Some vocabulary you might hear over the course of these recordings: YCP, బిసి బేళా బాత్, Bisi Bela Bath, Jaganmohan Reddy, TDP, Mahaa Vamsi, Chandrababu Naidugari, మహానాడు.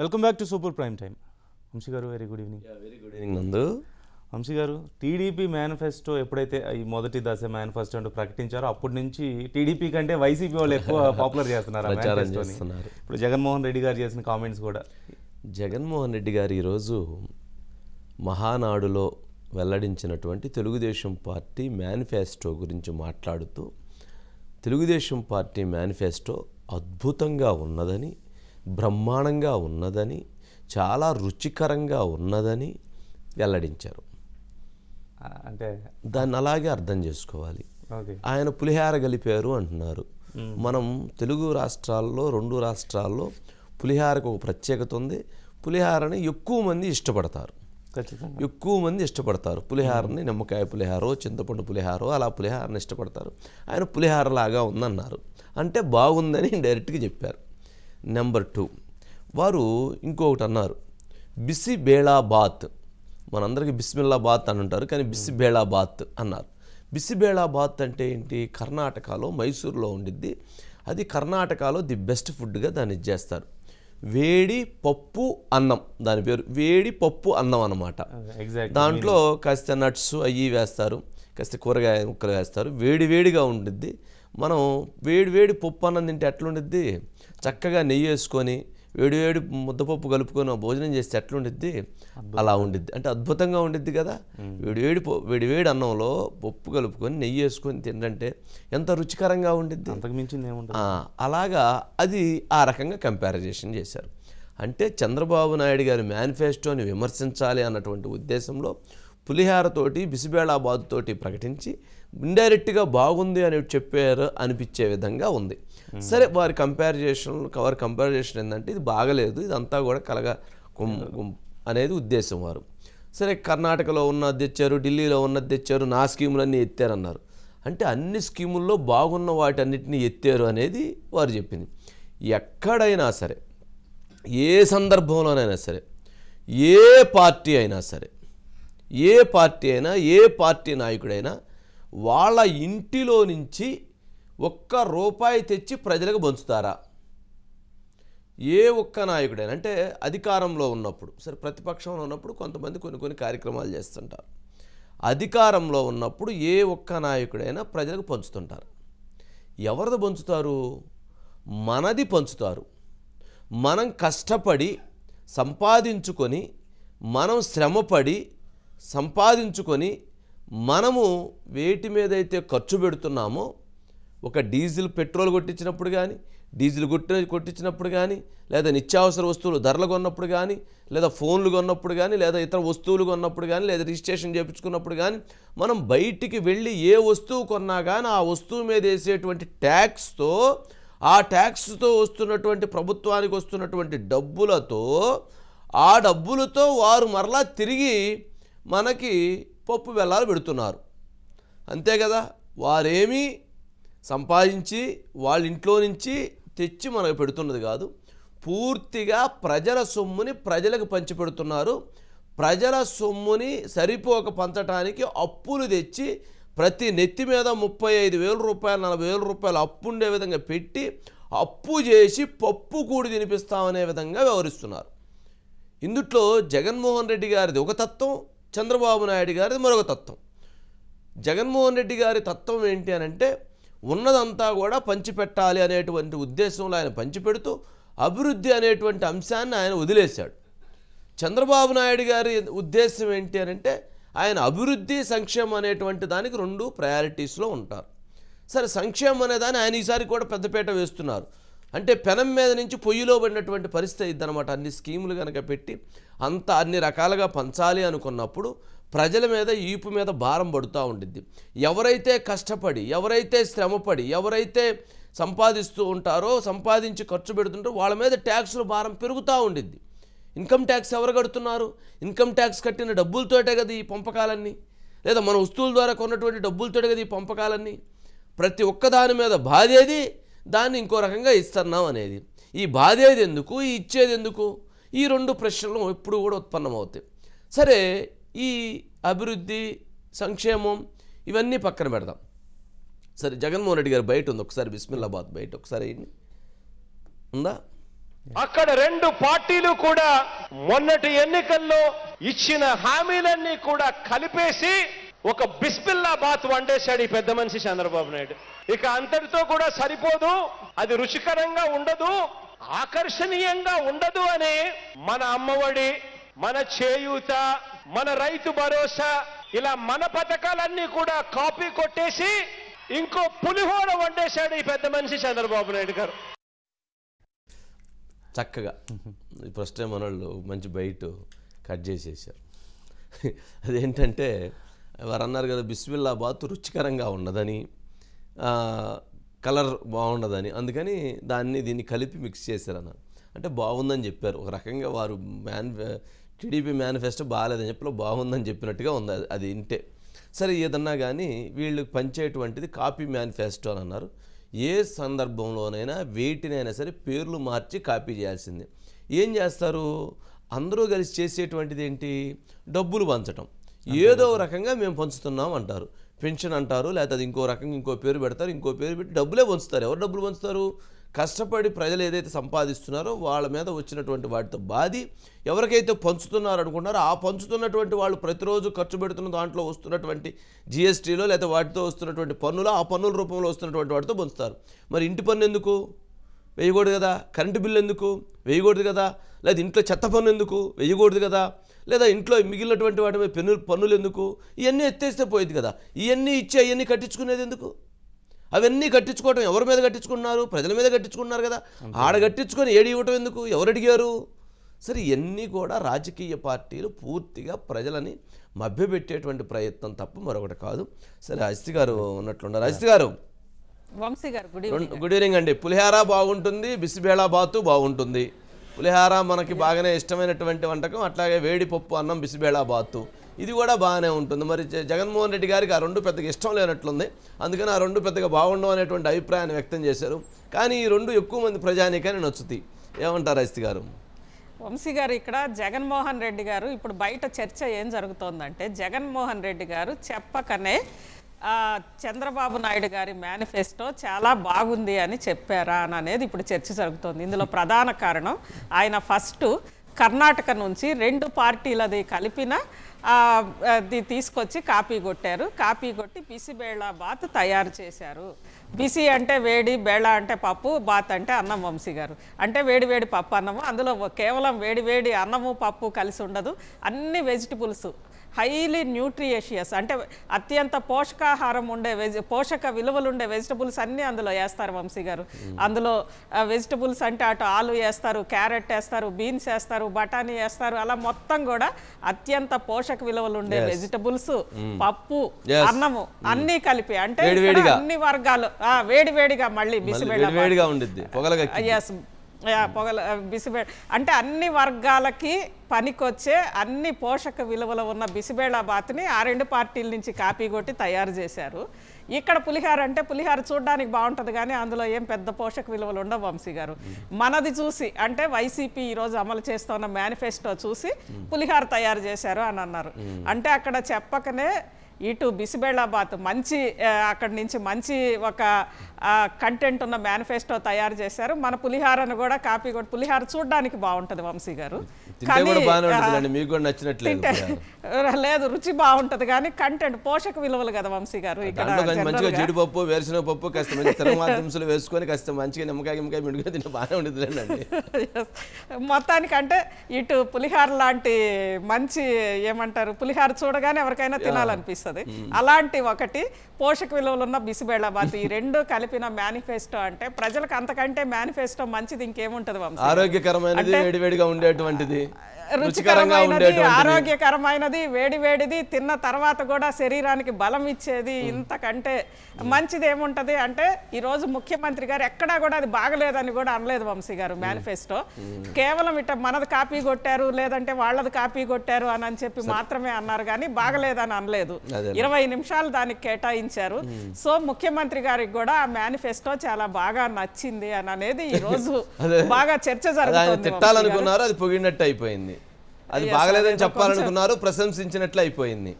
Welcome back to Super Prime Time. Vamsi garu, very good evening. Yeah, very good evening, Nandu. Vamsi garu, TDP manifesto eppudaithe ee modati dase manifesto andu prakatincharo appudu nunchi TDP kante YCP vallu ekkuva popular chestunaru manifesto ni. Ippudu Jaganmohan Reddy garu chesina comments kuda. Jaganmohan Reddy garu ee roju మహానాడులో వెల్లడించినటువంటి Telugu Desam party manifesto గురించి మాట్లాడుతూ Telugu Desam party manifesto అద్భుతంగా ఉన్నదని, బ్రహ్మాండంగా ఉన్నదని, చాలా రుచికరంగా ఉన్నదని వెల్లడించారు. అంటే దాన్ని అలాగే అర్థం చేసుకోవాలి. ఆయన పులిహార గలిపారు అంటున్నారు. మనం తెలుగు రాష్ట్రాల్లో, రెండు రాష్ట్రాల్లో పులిహారకు ఒక ప్రత్యేకత ఉంది. పులిహారని ఎక్కువ మంది ఇష్టపడతారు. పులిహారని నిమ్మకాయ పులిహారో, చింతపండు పులిహారో, అలా పులిహారని ఇష్టపడతారు. ఆయన పులిహారలాగా ఉందన్నారు, అంటే బాగుందని డైరెక్ట్గా చెప్పారు. నెంబర్ 2, వారు ఇంకొకటి అన్నారు, బిసి బేళా బాత్. మనందరికీ బిస్మిల్లా బాత్ అని అంటారు, కానీ బిసి బేళా బాత్ అన్నారు. బిసి బేళా బాత్ అంటే ఏంటి? కర్ణాటకలో మైసూర్లో ఉండిద్ది అది. కర్ణాటకలో ది బెస్ట్ ఫుడ్గా దాన్ని చేస్తారు. వేడి పప్పు అన్నం, దాని పేరు వేడి పప్పు అన్నం అన్నమాట. దాంట్లో కాస్త నట్స్ అవి వేస్తారు, కాస్త కూరగాయ ముక్కలు వేస్తారు, వేడి వేడిగా ఉండిద్ది. మనం వేడి వేడి పప్పు అన్నం తింటే ఎట్లుండిద్ది? చక్కగా నెయ్యి వేసుకొని వేడి వేడి ముద్దపప్పు కలుపుకొని భోజనం చేస్తే ఎట్లుండిద్ది? అలా ఉండిద్ది, అంటే అద్భుతంగా ఉండిద్ది కదా. వేడి వేడి అన్నంలో పప్పు కలుపుకొని నెయ్యి వేసుకొని తినంటే ఎంత రుచికరంగా ఉండిద్ది, అంతకుమించింది ఏముండదు. అలాగా అది ఆ రకంగా కంపారిజేషన్ చేశారు. అంటే చంద్రబాబు నాయుడు గారి మేనిఫెస్టోని విమర్శించాలి అన్నటువంటి ఉద్దేశంలో పులిహారతోటి, బిసిబేళాబాద్ తోటి ప్రకటించి ఇండైరెక్ట్గా బాగుంది అని చెప్పారు అనిపించే విధంగా ఉంది. సరే, వారి కంపారిజేషన్ ఏంటంటే ఇది బాగలేదు, ఇదంతా కూడా కలగా అనేది ఉద్దేశం వారు. సరే, కర్ణాటకలో ఉన్నది తెచ్చారు, ఢిల్లీలో ఉన్నది తెచ్చారు, నా స్కీములన్నీ ఎత్తారన్నారు. అంటే అన్ని స్కీముల్లో బాగున్న వాటి అన్నిటినీ ఎత్తారు అనేది వారు చెప్పింది. ఎక్కడైనా సరే, ఏ సందర్భంలోనైనా సరే, ఏ పార్టీ అయినా సరే, ఏ పార్టీ నాయకుడైనా వాళ్ళ ఇంటిలో నుంచి ఒక్క రూపాయి తెచ్చి ప్రజలకు పంచుతారా? ఏ ఒక్క నాయకుడైనా. అంటే అధికారంలో ఉన్నప్పుడు సరే, ప్రతిపక్షంలో ఉన్నప్పుడు కొంతమంది కొన్ని కార్యక్రమాలు చేస్తుంటారు. అధికారంలో ఉన్నప్పుడు ఏ ఒక్క నాయకుడైనా ప్రజలకు పంచుతుంటారు. ఎవరిది పంచుతారు? మనది పంచుతారు. మనం కష్టపడి సంపాదించుకొని, మనం శ్రమపడి సంపాదించుకొని, మనము వేటి మీదైతే ఖర్చు పెడుతున్నామో, ఒక డీజిల్ పెట్రోల్ కొట్టించినప్పుడు కానీ, లేదా నిత్యావసర వస్తువులు ధరలు కొన్నప్పుడు కానీ, లేదా ఫోన్లు కొన్నప్పుడు కానీ, లేదా ఇతర వస్తువులు కొన్నప్పుడు కానీ, లేదా రిజిస్ట్రేషన్ చేయించుకున్నప్పుడు కానీ, మనం బయటికి వెళ్ళి ఏ వస్తువు కొన్నా కానీ ఆ వస్తువు మీద వేసేటువంటి ట్యాక్స్తో, ఆ ట్యాక్స్తో వస్తున్నటువంటి, ప్రభుత్వానికి వస్తున్నటువంటి డబ్బులతో, ఆ డబ్బులతో వారు మరలా తిరిగి మనకి పప్పు బెల్లాలు పెడుతున్నారు, అంతే కదా. వారేమీ సంపాదించి వాళ్ళ ఇంట్లో నుంచి తెచ్చి మనకు పెడుతున్నది కాదు, పూర్తిగా ప్రజల సొమ్ముని ప్రజలకు పంచి పెడుతున్నారు. ప్రజల సొమ్ముని సరిపోక పంచడానికి అప్పులు తెచ్చి, ప్రతి నెత్తి మీద 35,000 రూపాయలు, 40,000 రూపాయలు అప్పు ఉండే విధంగా పెట్టి, అప్పు చేసి పప్పు కూడి తినిపిస్తామనే విధంగా వ్యవహరిస్తున్నారు. ఇందుట్లో జగన్మోహన్ రెడ్డి గారిది ఒక తత్వం, చంద్రబాబు నాయుడు గారిది మరొక తత్వం. జగన్మోహన్ రెడ్డి గారి తత్వం ఏంటి అని అంటే, ఉన్నదంతా కూడా పంచిపెట్టాలి అనేటువంటి ఉద్దేశంలో ఆయన పంచిపెడుతూ అభివృద్ధి అనేటువంటి అంశాన్ని ఆయన వదిలేశాడు. చంద్రబాబు నాయుడు గారి ఉద్దేశం ఏంటి అని అంటే, ఆయన అభివృద్ధి, సంక్షేమం అనేటువంటి దానికి 2 ప్రయారిటీస్లో ఉంటారు. సరే, సంక్షేమం అనేదాన్ని ఆయన ఈసారి కూడా పెద్దపేట వేస్తున్నారు. అంటే పెనం మీద నుంచి పొయ్యిలో పడినటువంటి పరిస్థితి ఇద్దనమాట. అన్ని స్కీములు కనుక పెట్టి అంత అన్ని రకాలుగా పంచాలి అనుకున్నప్పుడు ప్రజల మీద, ఈపు మీద భారం పడుతూ ఉండిద్ది. ఎవరైతే కష్టపడి, ఎవరైతే శ్రమపడి, ఎవరైతే సంపాదిస్తూ ఉంటారో, సంపాదించి ఖర్చు పెడుతుంటారో వాళ్ళ మీద ట్యాక్సులు భారం పెరుగుతూ ఉండిద్ది. ఇన్కమ్ ట్యాక్స్ ఎవరు కడుతున్నారు? ఇన్కమ్ ట్యాక్స్ కట్టిన డబ్బులతోటే కదా ఈ పంపకాలన్నీ, లేదా మన వస్తువుల ద్వారా కొన్నటువంటి డబ్బులతోటే కదా ఈ పంపకాలన్నీ. ప్రతి ఒక్క దాని మీద బాధేది, దాన్ని ఇంకో రకంగా ఇస్తున్నాం అనేది. ఈ బాధేది ఎందుకు, ఈ ఇచ్చేది ఎందుకు? ఈ 2 ప్రశ్నలు ఎప్పుడు కూడా ఉత్పన్నమవుతాయి. సరే, ఈ అభివృద్ధి, సంక్షేమం ఇవన్నీ పక్కన పెడదాం. సరే, జగన్మోహన్ రెడ్డి గారు బయట ఉంది, ఒకసారి బిస్మిల్లాబాద్ బయట ఒకసారి ఉందా? అక్కడ రెండు పార్టీలు కూడా మొన్నటి ఎన్నికల్లో ఇచ్చిన హామీలన్నీ కూడా కలిపేసి ఒక బిస్బిల్లా బాత్ వండేశాడు ఈ పెద్ద మనిషి చంద్రబాబు నాయుడు. ఇక అంతటితో కూడా సరిపోదు, అది రుచికరంగా ఉండదు, ఆకర్షణీయంగా ఉండదు అని మన అమ్మఒడి, మన చేయూత, మన రైతు భరోసా, ఇలా మన పథకాలన్నీ కూడా కాపీ కొట్టేసి ఇంకో పులిహోర వండేశాడు ఈ పెద్ద మనిషి చంద్రబాబు నాయుడు గారు. చక్కగా ఫస్ట్ టైం మన వాళ్ళు మంచి బయట కట్ చేసేసారు. అదేంటంటే వారు అన్నారు కదా, బిస్మిల్లా బాత్ రుచికరంగా ఉండదని, కలర్ బాగుండదని, అందుకని దాన్ని దీన్ని కలిపి మిక్స్ చేశారన్నారు. అంటే బాగుందని చెప్పారు, ఒక రకంగా వారు టీడీపీ మేనిఫెస్టో బాగాలేదని చెప్పిలో బాగుందని చెప్పినట్టుగా ఉంది. అది ఇంటే సరే ఏదన్నా కానీ వీళ్ళు పంచేటువంటిది కాపీ మేనిఫెస్టో అని అన్నారు. ఏ సందర్భంలోనైనా వేటినైనా సరే పేర్లు మార్చి కాపీ చేయాల్సిందే. ఏం చేస్తారు, అందరూ కలిసి చేసేటువంటిది ఏంటి, డబ్బులు పంచటం. ఏదో రకంగా మేము పంచుతున్నాం అంటారు, పెన్షన్ అంటారు, లేకపోతే అది ఇంకో రకంగా ఇంకో పేరు పెడతారు, ఇంకో పేరు పెట్టి డబ్బులే పంచుతారు. ఎవరు డబ్బులు పంచుతారు, కష్టపడి ప్రజలు ఏదైతే సంపాదిస్తున్నారో వాళ్ళ మీద వచ్చినటువంటి వాటితో బాధి ఎవరికైతే పంచుతున్నారు అనుకున్నారో ఆ పంచుతున్నటువంటి వాళ్ళు ప్రతిరోజు ఖర్చు పెడుతున్న దాంట్లో వస్తున్నటువంటి జిఎస్టీలో లేదా వాటితో వస్తున్నటువంటి పన్నులో, ఆ పన్నుల రూపంలో వస్తున్నటువంటి వాటితో పంచుతారు. మరి ఇంటి పన్ను ఎందుకు వేయకూడదు కదా, కరెంటు బిల్లు ఎందుకు వేయకూడదు కదా, లేదా ఇంట్లో చెత్త పన్ను ఎందుకు వేయకూడదు కదా, లేదా ఇంట్లో మిగిలినటువంటి వాటి మీద పన్నులు ఎందుకు, ఇవన్నీ ఎత్తేస్తే పోయేది కదా. ఇవన్నీ ఇచ్చి అవన్నీ కట్టించుకునేది ఎందుకు, అవన్నీ కట్టించుకోవటం ఎవరి మీద కట్టించుకున్నారు, ప్రజల మీద కట్టించుకున్నారు కదా, ఆడ కట్టించుకొని ఏడి ఇవ్వటం ఎందుకు, ఎవరు అడిగారు. సరే ఇవన్నీ కూడా రాజకీయ పార్టీలు పూర్తిగా ప్రజలని మభ్యపెట్టేటువంటి ప్రయత్నం తప్ప మరొకటి కాదు. సరే అజిత్ గారు ఉన్నట్లున్నారు. అజిత్ గారు, గుడ్ ఈవినింగ్ అండి. పులిహార బాగుంటుంది, బిసి బేళా బాత్ బాగుంటుంది. పులిహార మనకి బాగానే ఇష్టమైనటువంటి వంటకం, అట్లాగే వేడి పప్పు అన్నం బిసి బేళా బాత్ ఇది కూడా బాగానే ఉంటుంది. మరి జగన్మోహన్ రెడ్డి గారికి ఆ రెండు పెద్దగా ఇష్టం లేనట్లుంది, అందుకని ఆ రెండు పెద్దగా బాగుండవు అనేటువంటి అభిప్రాయాన్ని వ్యక్తం చేశారు. కానీ ఈ రెండు ఎక్కువ మంది ప్రజానీకాన్ని నచ్చుతాయి. ఏమంటారు అజిత్ గారు? వంశీ గారు, ఇక్కడ జగన్మోహన్ రెడ్డి గారు ఇప్పుడు బయట చర్చ ఏం జరుగుతోందంటే, జగన్మోహన్ రెడ్డి గారు చెప్పకనే చంద్రబాబు నాయుడు గారి మేనిఫెస్టో చాలా బాగుంది అని చెప్పారా అని అనేది ఇప్పుడు చర్చ జరుగుతోంది. ఇందులో ప్రధాన కారణం ఆయన ఫస్ట్ కర్ణాటక నుంచి రెండు పార్టీలది కలిపిన అది తీసుకొచ్చి కాపీ కొట్టారు, కాపీ కొట్టి బిసి బేళా బాత్ తయారు చేశారు. బిసి అంటే వేడి, బేళా అంటే పప్పు, బాత్ అంటే అన్నం. వంశీ గారు అంటే వేడి వేడి పప్పు అన్నము, అందులో కేవలం వేడి వేడి అన్నము పప్పు కలిసి ఉండదు, అన్ని వెజిటబుల్స్ హైలీ న్యూట్రిషియస్ అంటే అత్యంత పోషకాహారం ఉండే పోషక విలువలు ఉండే వెజిటబుల్స్ అన్నీ అందులో వేస్తారు వంశీ గారు. అందులో వెజిటబుల్స్ అంటే అటు ఆలు వేస్తారు, క్యారెట్ వేస్తారు, బీన్స్ వేస్తారు, బఠానీ వేస్తారు, అలా మొత్తం కూడా అత్యంత పోషక విలువలు ఉండే వెజిటబుల్స్, పప్పు, అన్నము అన్నీ కలిపి అంటే అన్ని వర్గాలు వేడి వేడిగా మళ్ళీ బిసి పొగల బిసిబేళ అంటే అన్ని వర్గాలకి పనికొచ్చే అన్ని పోషక విలువలు ఉన్న బిసిబేళా బాత్ని ఆ రెండు పార్టీల నుంచి కాపీ కొట్టి తయారు చేశారు. ఇక్కడ పులిహార అంటే పులిహార చూడడానికి బాగుంటుంది కానీ అందులో ఏం పెద్ద పోషక విలువలు ఉండవు వంశీ గారు. మనది చూసి అంటే వైసీపీ ఈరోజు అమలు చేస్తున్న మేనిఫెస్టో చూసి పులిహార తయారు చేశారు అని అన్నారు. అంటే అక్కడ చెప్పకనే ఇటు బిసిబేళా బాత్ మంచి అక్కడి నుంచి మంచి ఒక కంటెంట్ ఉన్న మేనిఫెస్టో తయారు చేశారు, మన పులిహారను కూడా కాపీ కొట్టి పులిహార చూడడానికి బాగుంటుంది వంశీ గారు, లేదు రుచి బాగుంటది కానీ కంటెంట్ పోషక విలువలు కదా వంశీ గారు. ఇక్కడ జీడిపప్పు, వేరుశనగ పప్పు వేసుకొని మొత్తానికంటే ఇటు పులిహార లాంటి మంచి ఏమంటారు పులిహార చూడగానే ఎవరికైనా తినాలనిపిస్తుంది, అలాంటి ఒకటి పోషక విలువలు ఉన్న బిసిబేళా బాత్ ఈ రెండు కలిపిన మేనిఫెస్టో అంటే ప్రజలకు అంతకంటే మేనిఫెస్టో మంచిది ఇంకేముంటది వంశీ. ఆరోగ్యకరమైనది, వేడివేడిగా ఉండేటువంటిది, రుచికరమైనది, ఆరోగ్యకరమైనది, వేడి వేడిది, తిన్న తర్వాత కూడా శరీరానికి బలం ఇచ్చేది, ఇంతకంటే మంచిది ఏముంటది. అంటే ఈరోజు ముఖ్యమంత్రి గారు ఎక్కడా కూడా అది బాగలేదని కూడా అనలేదు వంశీ గారు మేనిఫెస్టో. కేవలం ఇట మనది కాపీ కొట్టారు లేదంటే వాళ్ళది కాపీ కొట్టారు అని చెప్పి మాత్రమే అన్నారు కానీ బాగలేదని అనలేదు. 20 నిమిషాలు దానికి కేటాయించారు. సో ముఖ్యమంత్రి గారికి కూడా ఆ మేనిఫెస్టో చాలా బాగా నచ్చింది అని అనేది ఈ రోజు బాగా చర్చ జరుగుతుంది. అది బాగలేదని చెప్పాలనుకున్నారు, ప్రశంసించినట్లు అయిపోయింది.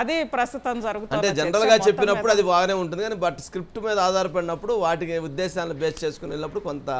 అది ప్రస్తుతం జరుగుతుంది. అంటే జనరల్ గా చెప్పినప్పుడు అది బాగానే ఉంటుంది కానీ బట్ స్క్రిప్ట్ మీద ఆధారపడినప్పుడు వాటికి ఉద్దేశాలను బేస్ చేసుకుని వెళ్ళినప్పుడు కొంత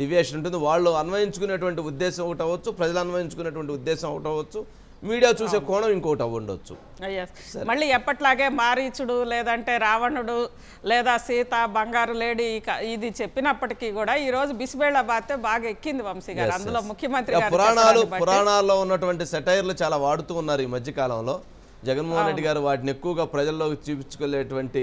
deviation ఉంటుంది. వాళ్ళు అన్వయించుకునేటువంటి ఉద్దేశం ఒకటి అవ్వచ్చు, ప్రజలు అన్వయించుకునేటువంటి ఉద్దేశం ఒకటి అవ్వచ్చు, మీడియా చూసే కోణం ఇంకోటి అవ్వండొచ్చు. మళ్ళీ ఎప్పట్లాగే మారీచుడు లేదంటే రావణుడు లేదా సీత బంగారు లేడీ ఇది చెప్పినప్పటికీ కూడా ఈ రోజు బిసిబేళ బాతే బాగా ఎక్కింది వంశీ గారు. అందులో ముఖ్యమంత్రి పురాణాల్లో ఉన్నటువంటి సెటైర్లు చాలా వాడుతూ ఉన్నారు ఈ మధ్యకాలంలో. జగన్మోహన్ రెడ్డి గారు వాటిని ఎక్కువగా ప్రజల్లోకి చూపించుకోలేటువంటి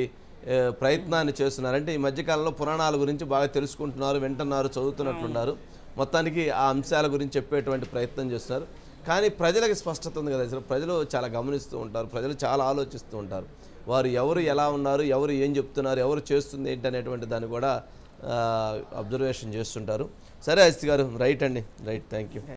ప్రయత్నాన్ని చేస్తున్నారు. అంటే ఈ మధ్యకాలంలో పురాణాల గురించి బాగా తెలుసుకుంటున్నారు, వింటున్నారు, చదువుతున్నట్లున్నారు. మొత్తానికి ఆ అంశాల గురించి చెప్పేటువంటి ప్రయత్నం చేస్తున్నారు. కానీ ప్రజలకు స్పష్టత ఉంది కదా, అసలు ప్రజలు చాలా గమనిస్తూ ఉంటారు, ప్రజలు చాలా ఆలోచిస్తూ ఉంటారు. వారు ఎవరు ఎలా ఉన్నారు, ఎవరు ఏం చెప్తున్నారు, ఎవరు చేస్తుంది ఏంటి అనేటువంటి దాన్ని కూడా అబ్జర్వేషన్ చేస్తుంటారు. సరే అజిత్ గారు, రైట్ అండి, రైట్, థ్యాంక్ యూ.